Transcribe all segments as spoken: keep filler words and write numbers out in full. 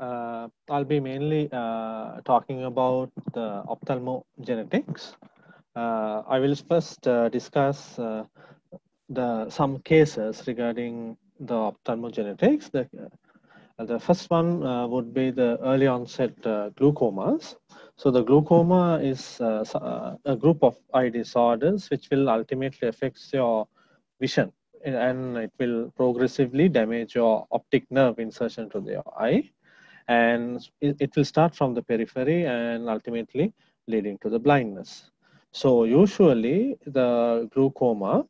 uh, I'll be mainly uh, talking about the ophthalmogenetics. Uh, I will first uh, discuss uh, the some cases regarding the ophthalmogenetics. The, uh, the first one uh, would be the early onset uh, glaucomas. So the glaucoma is uh, a group of eye disorders which will ultimately affect your vision, and it will progressively damage your optic nerve insertion to the eye, and it will start from the periphery and ultimately leading to the blindness. So usually the glaucoma,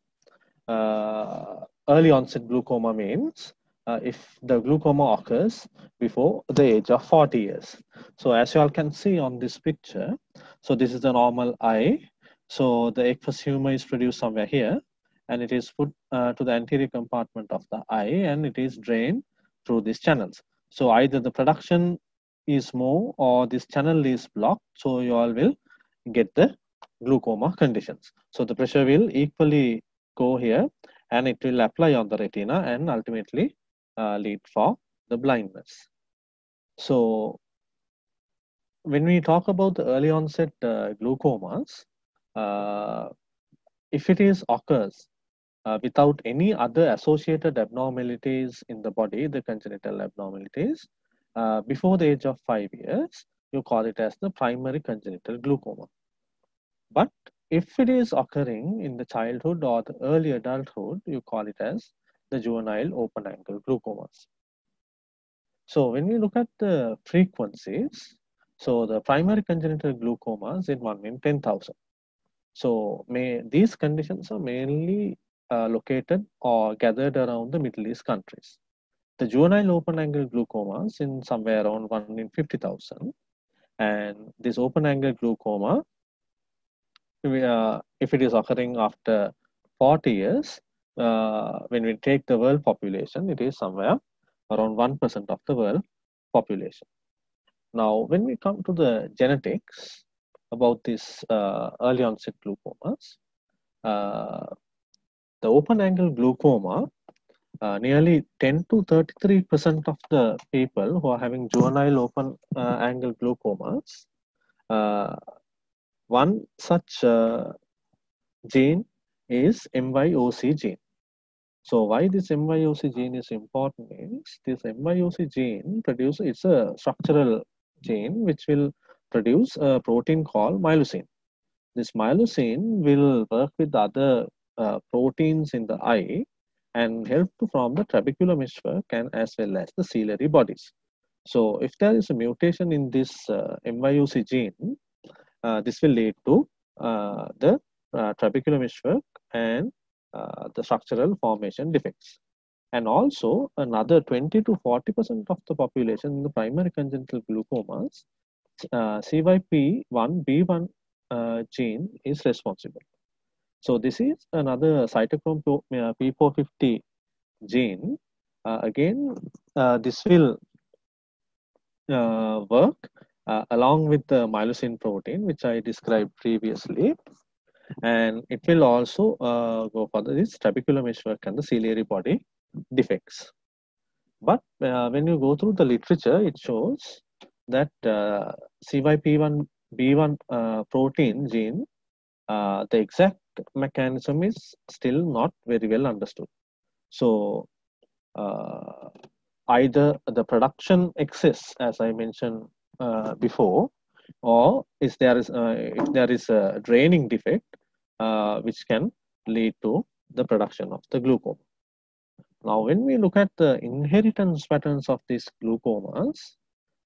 uh, early onset glaucoma means uh, if the glaucoma occurs before the age of forty years. So as you all can see on this picture, so this is the normal eye. So the aqueous humor is produced somewhere here, and it is put uh, to the anterior compartment of the eye, and it is drained through these channels. So either the production is more or this channel is blocked, so you all will get the glaucoma conditions. So the pressure will equally go here, and it will apply on the retina and ultimately uh, lead for the blindness. So when we talk about the early onset uh, glaucomas, uh, if it is occurs Uh, without any other associated abnormalities in the body, the congenital abnormalities, uh, before the age of five years, you call it as the primary congenital glaucoma. But if it is occurring in the childhood or the early adulthood, you call it as the juvenile open-angle glaucomas. So when we look at the frequencies, so the primary congenital glaucomas in one in ten thousand. So may, these conditions are mainly Uh, located or gathered around the Middle East countries. The juvenile open-angle glaucomas in somewhere around one in fifty thousand, and this open-angle glaucoma, we, uh, if it is occurring after forty years, uh, when we take the world population, it is somewhere around one percent of the world population. Now, when we come to the genetics about these uh, early onset glaucomas, uh, the open-angle glaucoma, uh, nearly ten to thirty-three percent of the people who are having juvenile open-angle uh, glaucomas, uh, one such uh, gene is M Y O C gene. So why this M Y O C gene is important is this M Y O C gene produces, it's a structural gene which will produce a protein called myosin. This myosin will work with other Uh, proteins in the eye and help to form the trabecular meshwork and as well as the ciliary bodies. So if there is a mutation in this uh, M Y O C gene, uh, this will lead to uh, the uh, trabecular meshwork and uh, the structural formation defects. And also another twenty to forty percent of the population in the primary congenital glaucomas, uh, C Y P one B one uh, gene is responsible. So this is another cytochrome P four fifty gene. Uh, again, uh, this will uh, work uh, along with the myosin protein, which I described previously. And it will also uh, go for this trabecular meshwork and the ciliary body defects. But uh, when you go through the literature, it shows that uh, C Y P one B one uh, protein gene, uh, the exact mechanism is still not very well understood. So uh, either the production exists, as I mentioned uh, before, or if there is uh, if there is a draining defect uh, which can lead to the production of the glaucoma. Now, when we look at the inheritance patterns of these glaucomas,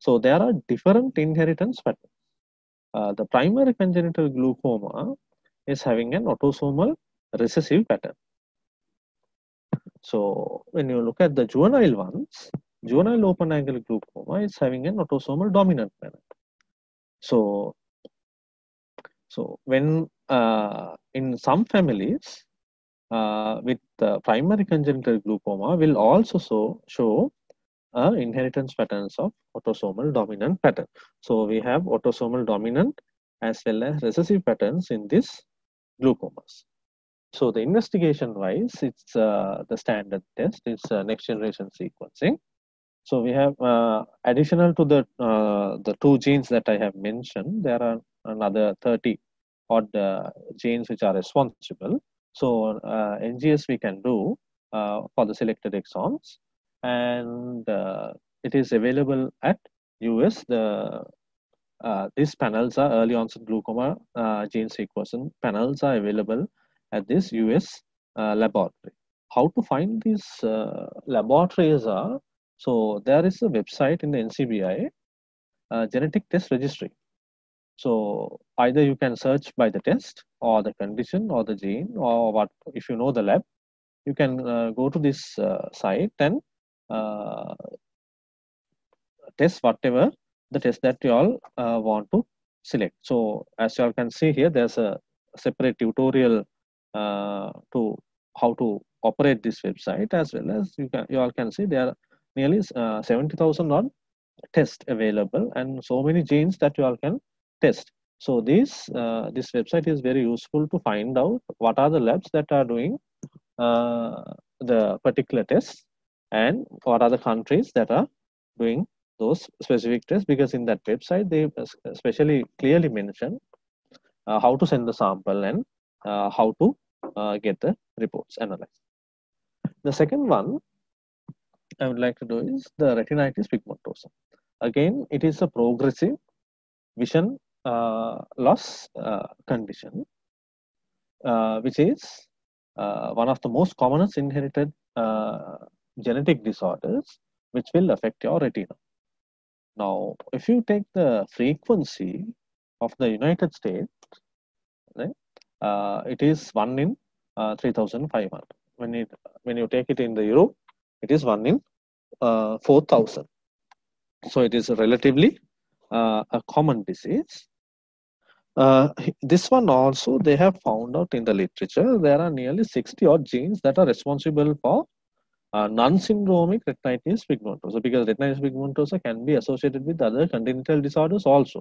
so there are different inheritance patterns. Uh, the primary congenital glaucoma is having an autosomal recessive pattern. So when you look at the juvenile ones, juvenile open-angle glaucoma is having an autosomal dominant pattern. So, so when uh, in some families uh, with the primary congenital glaucoma will also so, show uh, inheritance patterns of autosomal dominant pattern. So we have autosomal dominant as well as recessive patterns in this glaucomas. So the investigation wise, it's uh, the standard test, it's uh, next generation sequencing. So we have uh, additional to the uh, the two genes that I have mentioned, there are another thirty odd uh, genes which are responsible. So uh, N G S we can do uh, for the selected exons, and uh, it is available at U S. The uh, these panels are early onset glaucoma uh, gene sequencing panels are available at this U S uh, laboratory. How to find these uh, laboratories are, so there is a website in the N C B I, uh, genetic test registry. So either you can search by the test or the condition or the gene, or what if you know the lab, you can uh, go to this uh, site and uh, test whatever the test that you all uh, want to select. So as you all can see here, there's a separate tutorial uh, to how to operate this website, as well as you can you all can see there are nearly uh, seventy thousand odd tests available and so many genes that you all can test. So this uh, this website is very useful to find out what are the labs that are doing uh, the particular tests and what are the countries that are doing those specific tests, because in that website they especially clearly mention uh, how to send the sample and uh, how to uh, get the reports analyzed. The second one I would like to do is the retinitis pigmentosa. Again, it is a progressive vision uh, loss uh, condition, uh, which is uh, one of the most commonest inherited uh, genetic disorders, which will affect your retina. Now, if you take the frequency of the United States, right, uh, it is one in uh, three thousand five hundred. When it when you take it in the Europe, it is one in uh, four thousand. So it is a relatively Uh, a common disease. Uh, this one also they have found out in the literature there are nearly sixty odd genes that are responsible for uh, non-syndromic retinitis pigmentosa, because retinitis pigmentosa can be associated with other congenital disorders also.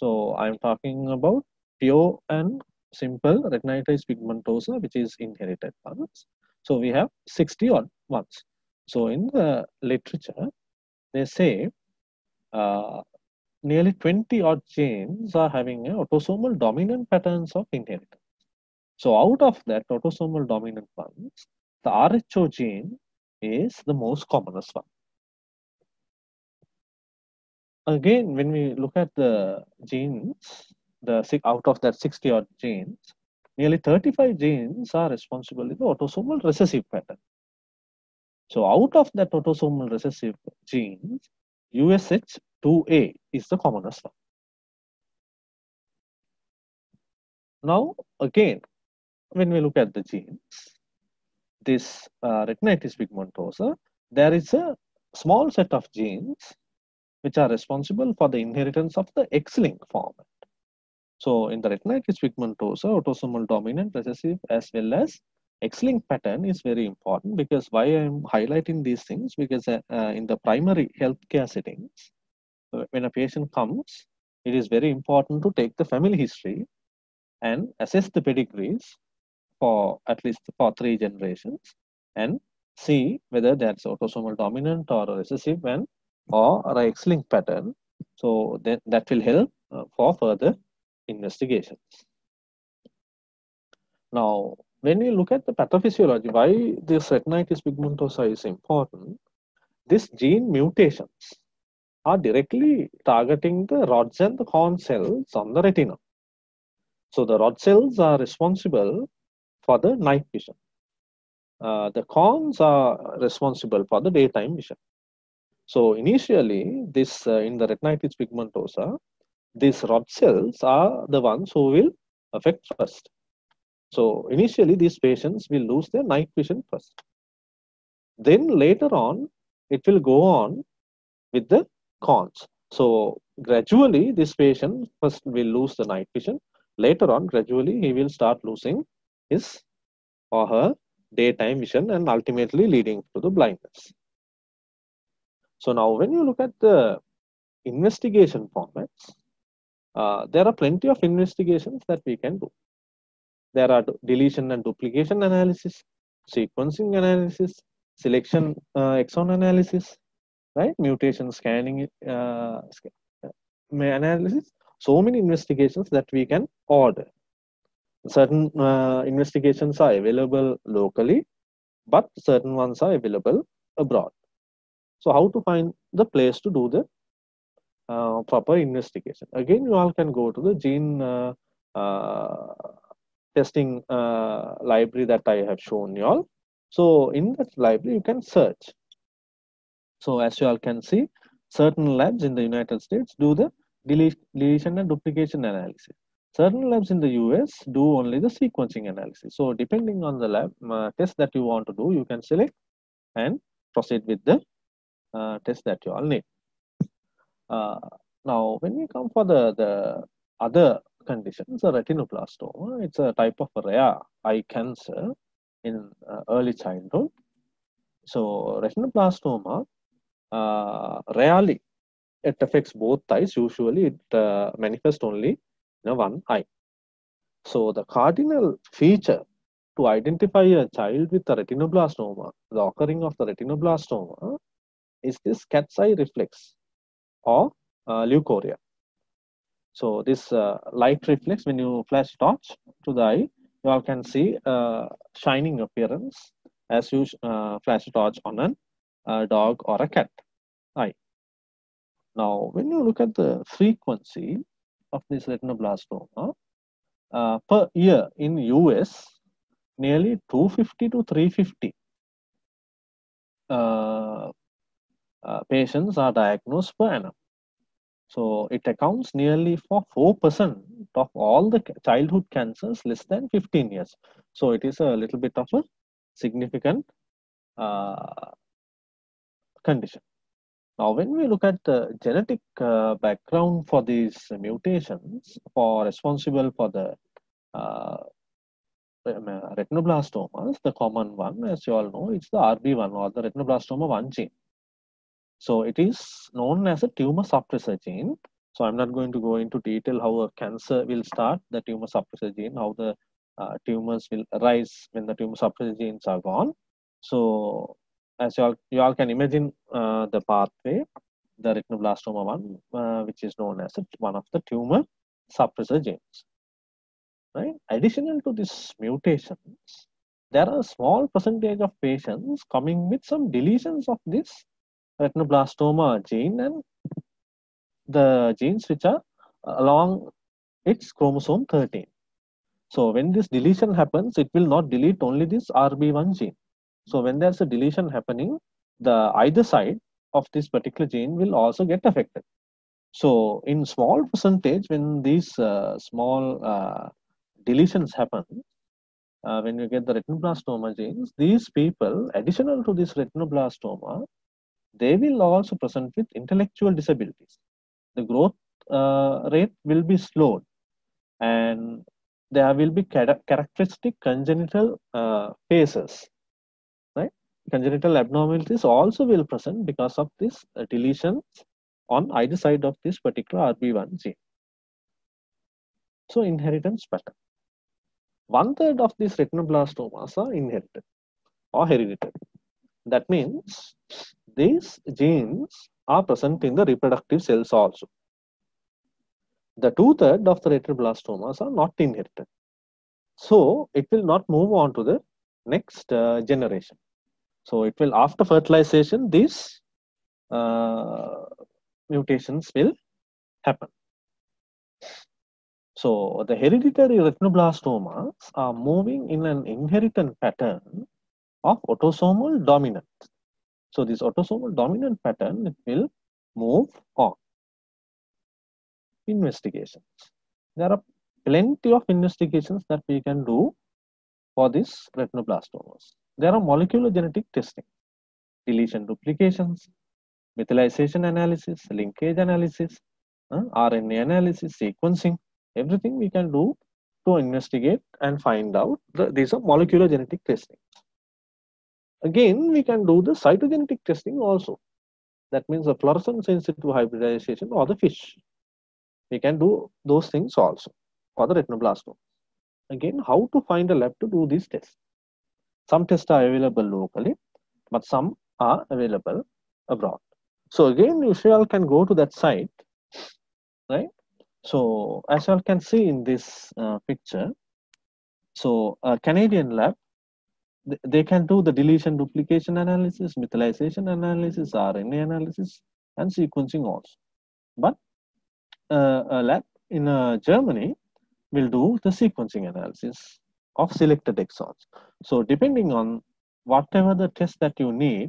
So I am talking about pure and simple retinitis pigmentosa, which is inherited ones. So we have sixty odd ones. So in the literature they say uh, nearly twenty odd genes are having uh, autosomal dominant patterns of inheritance. So out of that autosomal dominant ones, the R H O gene is the most commonest one. Again, when we look at the genes, the out of that sixty odd genes, nearly thirty-five genes are responsible in the autosomal recessive pattern. So out of that autosomal recessive genes, U S H two A is the commonest one. Now again, when we look at the genes, this uh, retinitis pigmentosa, there is a small set of genes which are responsible for the inheritance of the X-linked format. So in the retinitis pigmentosa, autosomal dominant, recessive as well as X-linked pattern is very important, because why I am highlighting these things, because uh, uh, in the primary healthcare settings, when a patient comes, it is very important to take the family history and assess the pedigrees for at least for three generations and see whether that's autosomal dominant or recessive and or an X-linked pattern. So that, that will help uh, for further investigations. Now, when you look at the pathophysiology, why this retinitis pigmentosa is important, this gene mutations are directly targeting the rods and the horn cells on the retina. So the rod cells are responsible for the night vision. Uh, the horns are responsible for the daytime vision. So initially, this uh, in the retinitis pigmentosa, these rod cells are the ones who will affect first. So initially, these patients will lose their night vision first. Then later on, it will go on with the horns. So gradually, this patient first will lose the night vision. Later on, gradually, he will start losing his or her daytime vision and ultimately leading to the blindness. So now, when you look at the investigation formats, uh, there are plenty of investigations that we can do. There are deletion and duplication analysis, sequencing analysis, selection uh, exon analysis, right? Mutation scanning, uh, analysis, so many investigations that we can order. Certain uh, investigations are available locally, but certain ones are available abroad. So how to find the place to do the uh, proper investigation? Again, you all can go to the gene uh, uh, testing uh, library that I have shown you all. So in that library, you can search. So as you all can see, certain labs in the United States do the deletion and duplication analysis. Certain labs in the U S do only the sequencing analysis. So depending on the lab uh, test that you want to do, you can select and proceed with the uh, test that you all need. Uh, now, when we come for the, the other conditions, the retinoblastoma, it's a type of rare eye cancer in uh, early childhood. So retinoblastoma uh, rarely, it affects both eyes. Usually it uh, manifests only in one eye. So the cardinal feature to identify a child with a retinoblastoma, the occurring of the retinoblastoma, is this cat's eye reflex or uh, leukorrhea. So this uh, light reflex, when you flash torch to the eye, you all can see uh, shining appearance as you uh, flash torch on a uh, dog or a cat eye. Now, when you look at the frequency of this retinoblastoma uh, per year in U S, nearly two fifty to three fifty uh, uh, patients are diagnosed per annum. So it accounts nearly for four percent of all the childhood cancers less than fifteen years. So it is a little bit of a significant uh, condition. Now, when we look at the genetic uh, background for these mutations for responsible for the uh, retinoblastomas, the common one, as you all know, it's the R B one or the retinoblastoma one gene. So it is known as a tumor suppressor gene. So I'm not going to go into detail how a cancer will start, the tumor suppressor gene, how the uh, tumors will arise when the tumor suppressor genes are gone. So as you all, you all can imagine uh, the pathway, the retinoblastoma one, uh, which is known as one of the tumor suppressor genes. Right? Additional to these mutations, there are a small percentage of patients coming with some deletions of this retinoblastoma gene and the genes which are along its chromosome thirteen. So when this deletion happens, it will not delete only this R B one gene. So when there's a deletion happening, the either side of this particular gene will also get affected. So in small percentage, when these uh, small uh, deletions happen, uh, when you get the retinoblastoma genes, these people, additional to this retinoblastoma, they will also present with intellectual disabilities. The growth uh, rate will be slowed, and there will be characteristic congenital uh, phases. Congenital abnormalities also will present because of this uh, deletions on either side of this particular R B one gene. So inheritance pattern. One third of these retinoblastomas are inherited or hereditary. That means these genes are present in the reproductive cells also. The two third of the retinoblastomas are not inherited. So it will not move on to the next uh, generation. So it will, after fertilization, these uh, mutations will happen. So the hereditary retinoblastomas are moving in an inheritance pattern of autosomal dominant. So this autosomal dominant pattern, it will move on. Investigations. There are plenty of investigations that we can do for these retinoblastomas. There are molecular genetic testing, deletion duplications, methylation analysis, linkage analysis, uh, R N A analysis, sequencing, everything we can do to investigate and find out. The, these are molecular genetic testing. Again, we can do the cytogenetic testing also. That means the fluorescence in situ hybridization or the FISH. We can do those things also for the retinoblastoma. Again, how to find a lab to do these tests? Some tests are available locally, but some are available abroad. So again, you all can go to that site, right? So as you all can see in this uh, picture, so a Canadian lab, th they can do the deletion duplication analysis, methylation analysis, R N A analysis, and sequencing also. But uh, a lab in uh, Germany will do the sequencing analysis of selected exons. So depending on whatever the test that you need,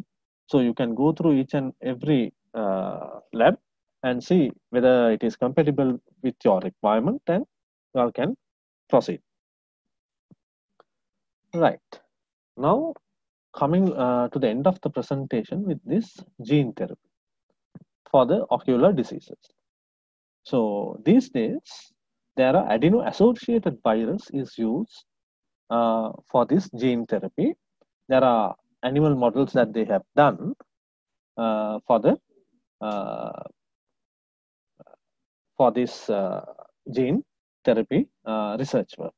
so you can go through each and every uh, lab and see whether it is compatible with your requirement, and you all can proceed. Right. Now, coming uh, to the end of the presentation with this gene therapy for the ocular diseases. So these days, there are adeno-associated virus is used uh, for this gene therapy. There are animal models that they have done uh, for the uh, for this uh, gene therapy uh, research work.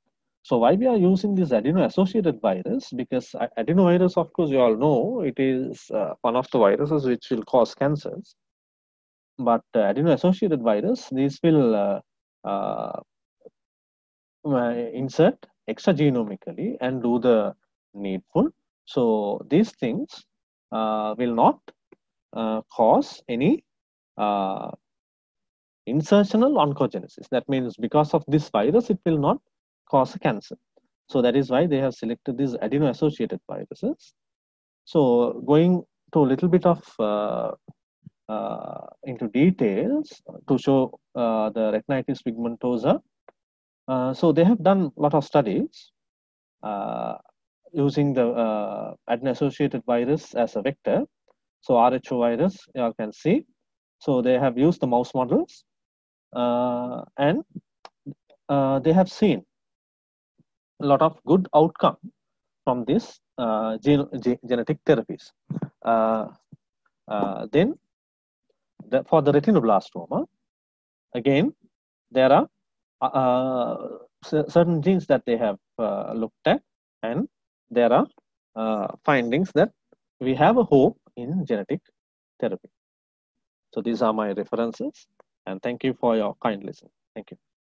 So why we are using this adeno-associated virus? Because adenovirus, of course, you all know, it is uh, one of the viruses which will cause cancers. But uh, adeno-associated virus, these will uh, uh, insert extragenomically and do the needful. So these things uh, will not uh, cause any uh, insertional oncogenesis. That means because of this virus, it will not cause a cancer. So that is why they have selected these adeno-associated viruses. So going to a little bit of uh, uh, into details to show uh, the retinitis pigmentosa. Uh, so they have done a lot of studies uh, using the uh, adeno-associated virus as a vector. So R H O virus, you all can see. So they have used the mouse models uh, and uh, they have seen a lot of good outcome from this uh, gen ge genetic therapies. Uh, uh, then the, for the retinoblastoma, again, there are uh, certain genes that they have uh, looked at, and there are uh, findings that we have a hope in genetic therapy. So these are my references, and thank you for your kind listening. Thank you.